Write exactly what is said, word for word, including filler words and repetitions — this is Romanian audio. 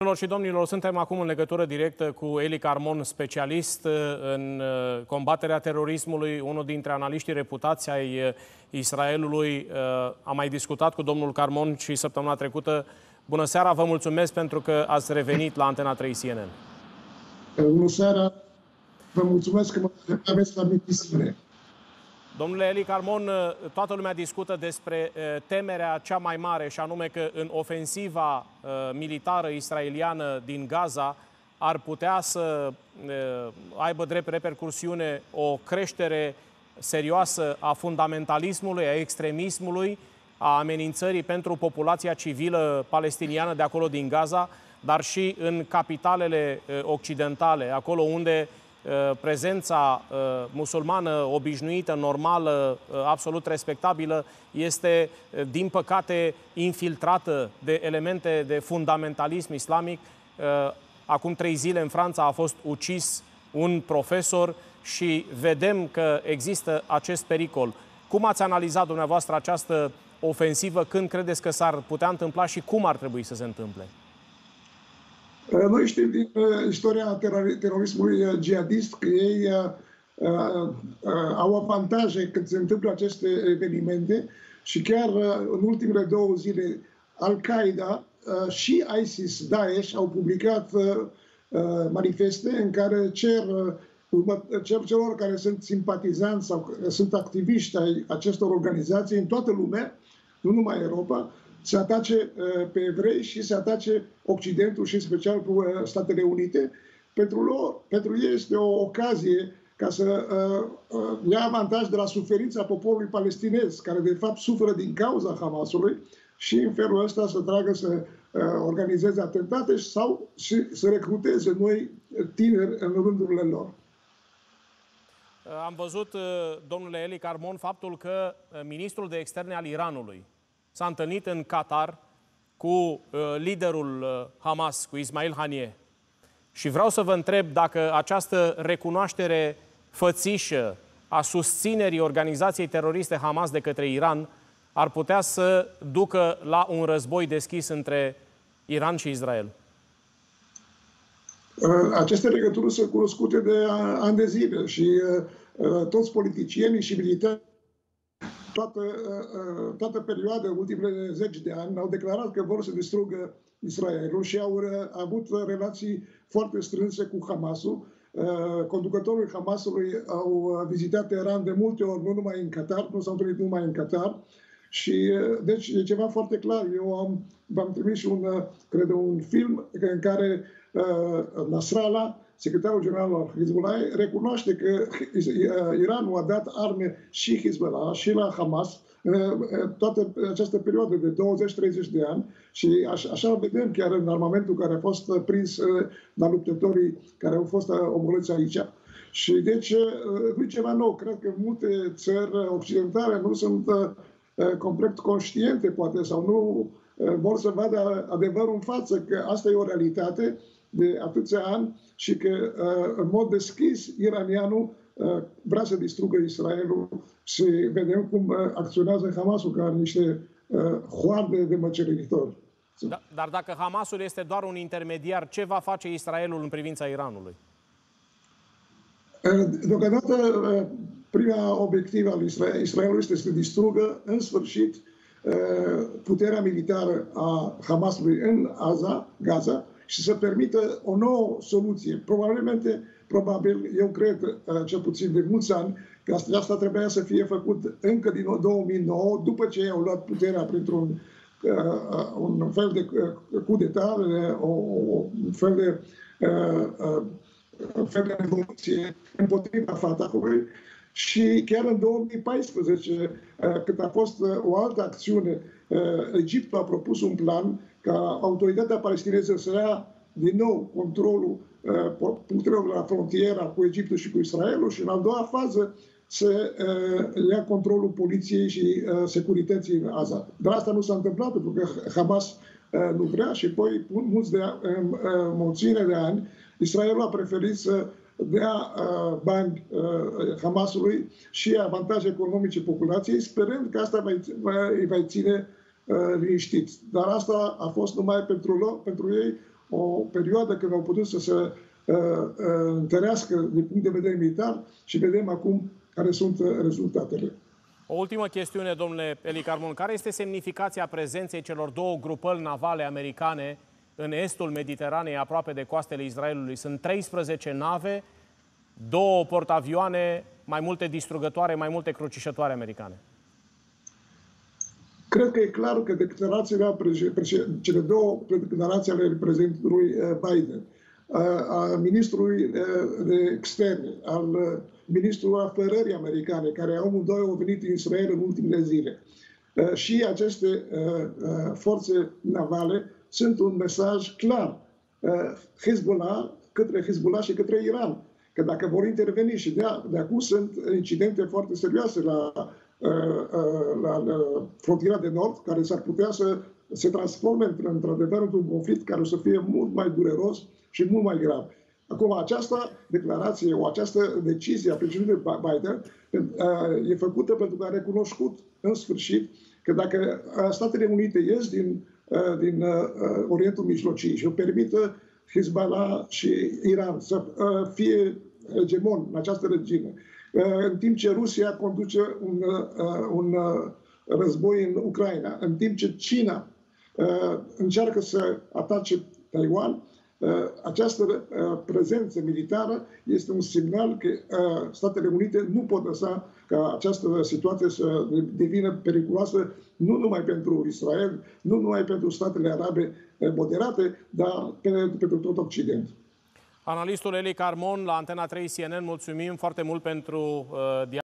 Domnilor și domnilor, suntem acum în legătură directă cu Ely Karmon, specialist în combaterea terorismului, unul dintre analiștii reputați ai Israelului. Am mai discutat cu domnul Karmon și săptămâna trecută. Bună seara, vă mulțumesc pentru că ați revenit la Antena trei C N N. Bună seara, vă mulțumesc că mă aveți la emisiune. Domnule Ely Karmon, toată lumea discută despre temerea cea mai mare, și anume că în ofensiva militară israeliană din Gaza ar putea să aibă drept repercursiune o creștere serioasă a fundamentalismului, a extremismului, a amenințării pentru populația civilă palestiniană de acolo din Gaza, dar și în capitalele occidentale, acolo unde prezența musulmană obișnuită, normală, absolut respectabilă, este, din păcate, infiltrată de elemente de fundamentalism islamic. Acum trei zile în Franța a fost ucis un profesor și vedem că există acest pericol. Cum ați analizat dumneavoastră această ofensivă? Când credeți că s-ar putea întâmpla și cum ar trebui să se întâmple? Noi știm din istoria terorismului jihadist că ei au avantaje când se întâmplă aceste evenimente și chiar în ultimele două zile Al-Qaeda și ISIS Daesh au publicat manifeste în care cer, cer celor care sunt simpatizanți sau sunt activiști ai acestor organizații în toată lumea, nu numai Europa, se atace pe evrei și se atace Occidentul și în special Statele Unite. Pentru lor, pentru ei este o ocazie ca să ia avantaj de la suferința poporului palestinez, care de fapt suferă din cauza Hamasului, și în felul ăsta să tragă să organizeze atentate sau să recruteze noi tineri în rândurile lor. Am văzut, domnule Ely Karmon, faptul că ministrul de externe al Iranului s-a întâlnit în Qatar cu uh, liderul uh, Hamas, cu Ismail Haniyeh. Și vreau să vă întreb dacă această recunoaștere fățișă a susținerii organizației teroriste Hamas de către Iran ar putea să ducă la un război deschis între Iran și Israel. Aceste legături sunt cunoscute de ani de zile și uh, toți politicienii și militarii Toată, toată perioada, ultimele zeci de ani, au declarat că vor să distrugă Israelul și au avut relații foarte strânse cu Hamasul. Conducătorul Hamasului au vizitat Teheran de multe ori, nu numai în Qatar, nu s-au întâlnit numai în Qatar. Și, deci, e ceva foarte clar. Eu am, v-am trimis un, cred, un film în care uh, Nasrallah, secretarul general al Hezbollah, recunoaște că Iranul a dat arme și Hezbollah și la Hamas toată această perioadă de douăzeci-treizeci de ani și așa vedem chiar în armamentul care a fost prins la luptătorii care au fost omorâți aici. Și deci nu e ceva nou. Cred că multe țări occidentale nu sunt complet conștiente, poate, sau nu vor să vadă adevărul în față, că asta e o realitate de atâția ani și că, în mod deschis, iranianul vrea să distrugă Israelul și vedem cum acționează Hamasul ca niște hoarde de măcelinitori. Da, dar dacă Hamasul este doar un intermediar, ce va face Israelul în privința Iranului? Deocamdată, prima obiectivă al Israelului este să distrugă, în sfârșit, puterea militară a Hamasului în Gaza, Gaza și să permită o nouă soluție. Probabilmente, probabil, eu cred, cel puțin de mulți ani, că asta trebuia să fie făcut încă din două mii nouă, după ce i-au luat puterea printr-un un fel de coup d'etat, un fel de, un fel de revoluție împotriva Fatahului. Și chiar în două mii paisprezece, când a fost o altă acțiune, Egiptul a propus un plan ca autoritatea palestineză să ia din nou controlul punctelor la frontiera cu Egiptul și cu Israelul și în a doua fază să ia controlul poliției și securității în Gaza. Dar asta nu s-a întâmplat pentru că Hamas nu vrea și apoi mulți de mulțime de ani Israelul a preferit să dea uh, bani uh, Hamasului și avantaje economice populației, sperând că asta îi va, va, va ține uh, liniștiți. Dar asta a fost numai pentru, pentru ei o perioadă când au putut să se uh, uh, întărească din punct de vedere militar și vedem acum care sunt rezultatele. O ultimă chestiune, domnule Ely Karmon. Care este semnificația prezenței celor două grupări navale americane în estul Mediteranei, aproape de coastele Israelului? Sunt treisprezece nave, două portavioane, mai multe distrugătoare, mai multe crucișătoare americane. Cred că e clar că declarațiile, cele două declarații ale prezidentului Biden, a ministrului de externe, al ministrului afărării americane, care amândoi au venit în Israel în ultimele zile, și aceste forțe navale sunt un mesaj clar Hezbollah, către Hezbollah și către Iran. Că dacă vor interveni, și de, de acum sunt incidente foarte serioase la, la, la frontiera de nord, care s-ar putea să se transforme într-adevăr într-un conflict care o să fie mult mai dureros și mult mai grav. Acum, această declarație, o această decizie a președintelui Biden e făcută pentru că a recunoscut în sfârșit că dacă Statele Unite ies din, din Orientul Mijlociu și o permită Hezbollah și Iran să fie hegemon în această regiune, în timp ce Rusia conduce un, un război în Ucraina, în timp ce China încearcă să atace Taiwan, această prezență militară este un semnal că Statele Unite nu pot lăsa ca această situație să devină periculoasă nu numai pentru Israel, nu numai pentru statele arabe moderate, dar pentru tot Occident. Analistul Ely Karmon la Antena trei C N N, mulțumim foarte mult pentru dialog.